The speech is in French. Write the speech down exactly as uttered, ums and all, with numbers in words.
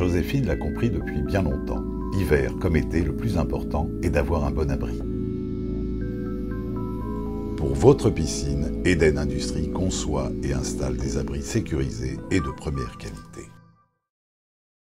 Joséphine l'a compris depuis bien longtemps. Hiver comme été, le plus important est d'avoir un bon abri. Pour votre piscine, Eden Industrie conçoit et installe des abris sécurisés et de première qualité.